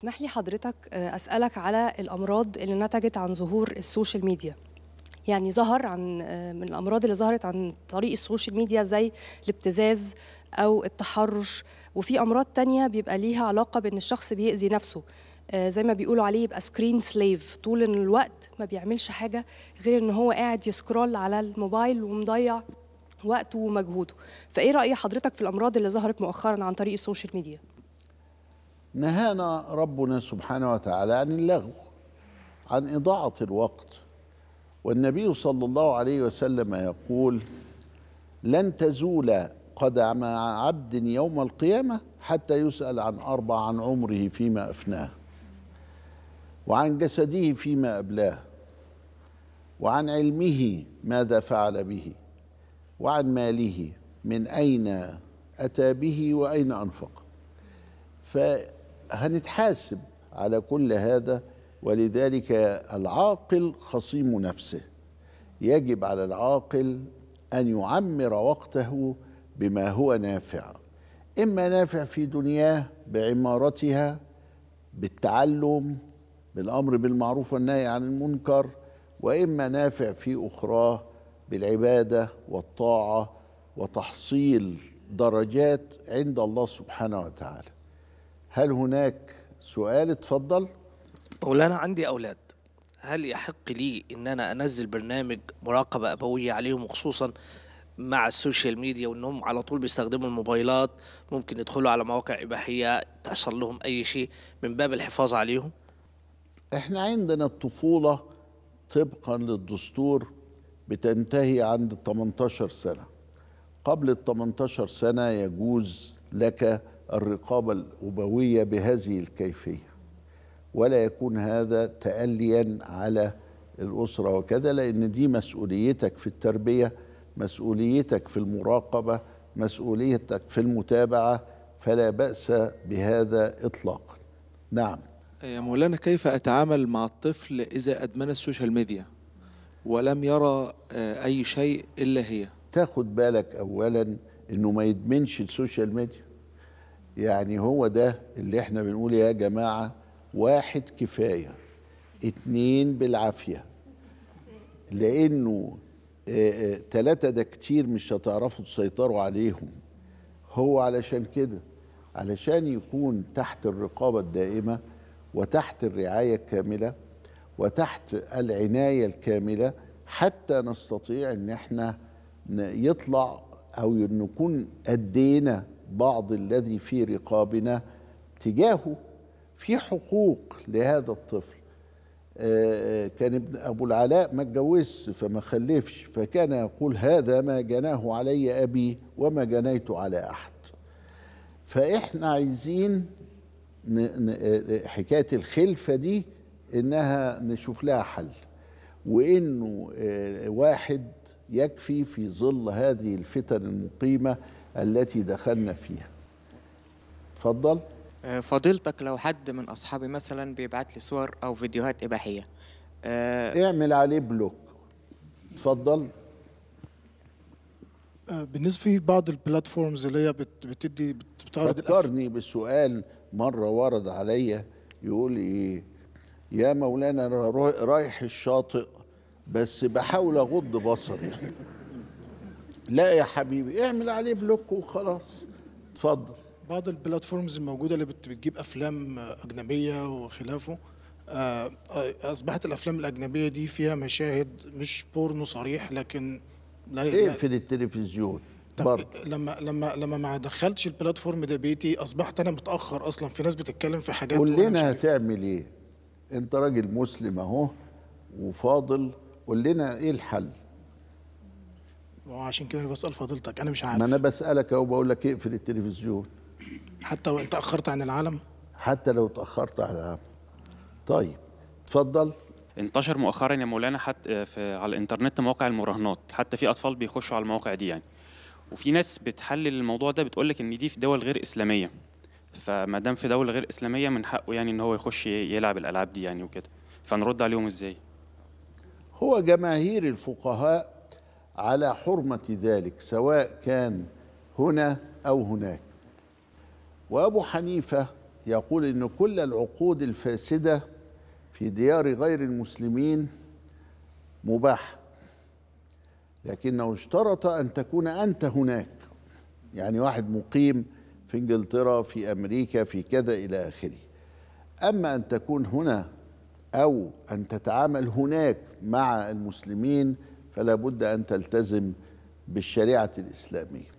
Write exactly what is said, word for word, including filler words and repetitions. اسمح لي حضرتك أسألك على الأمراض اللي نتجت عن ظهور السوشيال ميديا. يعني ظهر عن من الأمراض اللي ظهرت عن طريق السوشيال ميديا زي الابتزاز أو التحرش، وفي أمراض تانية بيبقى ليها علاقة بأن الشخص بيأذي نفسه، زي ما بيقولوا عليه يبقى سكرين سليف، طول الوقت ما بيعملش حاجة غير أنه هو قاعد يسكرول على الموبايل ومضيع وقته ومجهوده. فإيه رأي حضرتك في الأمراض اللي ظهرت مؤخرا عن طريق السوشيال ميديا؟ نهانا ربنا سبحانه وتعالى عن اللغو، عن إضاعة الوقت، والنبي صلى الله عليه وسلم يقول: لن تزول قدم عبد يوم القيامة حتى يسأل عن أربع: عن عمره فيما أفناه، وعن جسده فيما أبلاه، وعن علمه ماذا فعل به، وعن ماله من أين أتى به وأين أنفق. ف هنتحاسب على كل هذا، ولذلك العاقل خصيم نفسه. يجب على العاقل أن يعمر وقته بما هو نافع، إما نافع في دنياه بعمارتها، بالتعلم، بالأمر بالمعروف والنهي عن المنكر، وإما نافع في أخراه بالعبادة والطاعة وتحصيل درجات عند الله سبحانه وتعالى. هل هناك سؤال؟ اتفضل. مولانا، عندي أولاد، هل يحق لي إن أنا أنزل برنامج مراقبة أبوية عليهم، خصوصا مع السوشيال ميديا وإنهم على طول بيستخدموا الموبايلات، ممكن يدخلوا على مواقع إباحية تحصل لهم أي شيء، من باب الحفاظ عليهم؟ إحنا عندنا الطفولة طبقا للدستور بتنتهي عند الثمانية عشر سنة. قبل الثمانية عشر سنة يجوز لك الرقابة الأبوية بهذه الكيفية، ولا يكون هذا تأليا على الأسرة وكذا، لأن دي مسؤوليتك في التربية، مسؤوليتك في المراقبة، مسؤوليتك في المتابعة، فلا بأس بهذا إطلاقا. نعم. يا مولانا، كيف أتعامل مع الطفل إذا أدمن السوشيال ميديا ولم يرى أي شيء إلا هي؟ تاخد بالك أولا إنه ما يدمنش السوشيال ميديا. يعني هو ده اللي احنا بنقول يا جماعة: واحد كفاية، اتنين بالعافية، لأنه اه اه تلاتة ده كتير، مش هتعرفوا تسيطروا عليهم. هو علشان كده، علشان يكون تحت الرقابة الدائمة وتحت الرعاية الكاملة وتحت العناية الكاملة، حتى نستطيع ان احنا يطلع او نكون أدينا بعض الذي في رقابنا تجاهه. في حقوق لهذا الطفل. كان ابن أبو العلاء ما اتجوزش فما خلفش، فكان يقول: هذا ما جناه علي أبي وما جنيت على أحد. فإحنا عايزين حكاية الخلفة دي إنها نشوف لها حل، وإنه واحد يكفي في ظل هذه الفتن المقيمة التي دخلنا فيها. اتفضل. فضيلتك، لو حد من اصحابي مثلا بيبعت لي صور او فيديوهات اباحيه، أه اعمل عليه بلوك. اتفضل. بالنسبه في بعض البلاتفورمز اللي هي بتدي بتعرض، فكرني بسؤال مره ورد عليا يقول لي: ايه يا مولانا، رايح الشاطئ بس بحاول اغض بصري. لا يا حبيبي، اعمل عليه بلوك وخلاص. اتفضل. بعض البلاتفورمز الموجوده اللي بتجيب افلام اجنبيه وخلافه، اصبحت الافلام الاجنبيه دي فيها مشاهد مش بورنو صريح، لكن لا يقفل التلفزيون. طب لما لما لما ما دخلتش البلاتفورم ده بيتي، اصبحت انا متاخر اصلا. في ناس بتتكلم في حاجات، قول لنا هتعمل ايه؟ انت راجل مسلم اهو وفاضل، قول لنا ايه الحل؟ وعشان كده بسأل فضيلتك، أنا مش عارف. ما أنا بسألك أهو، بقول لك اقفل التلفزيون. حتى وأنت تأخرت عن العالم؟ حتى لو تأخرت عن العالم. طيب، اتفضل. انتشر مؤخرا يا مولانا حتى على الإنترنت مواقع المراهنات، حتى في أطفال بيخشوا على المواقع دي يعني. وفي ناس بتحلل الموضوع ده، بتقول لك إن دي في دول غير إسلامية، فما دام في دولة غير إسلامية من حقه يعني إن هو يخش يلعب الألعاب دي يعني وكده. فنرد عليهم إزاي؟ هو جماهير الفقهاء على حرمة ذلك، سواء كان هنا أو هناك. وأبو حنيفة يقول إن كل العقود الفاسدة في ديار غير المسلمين مباح، لكنه اشترط أن تكون أنت هناك، يعني واحد مقيم في إنجلترا، في أمريكا، في كذا إلى آخره. أما أن تكون هنا أو أن تتعامل هناك مع المسلمين فلا بد أن تلتزم بالشريعة الإسلامية.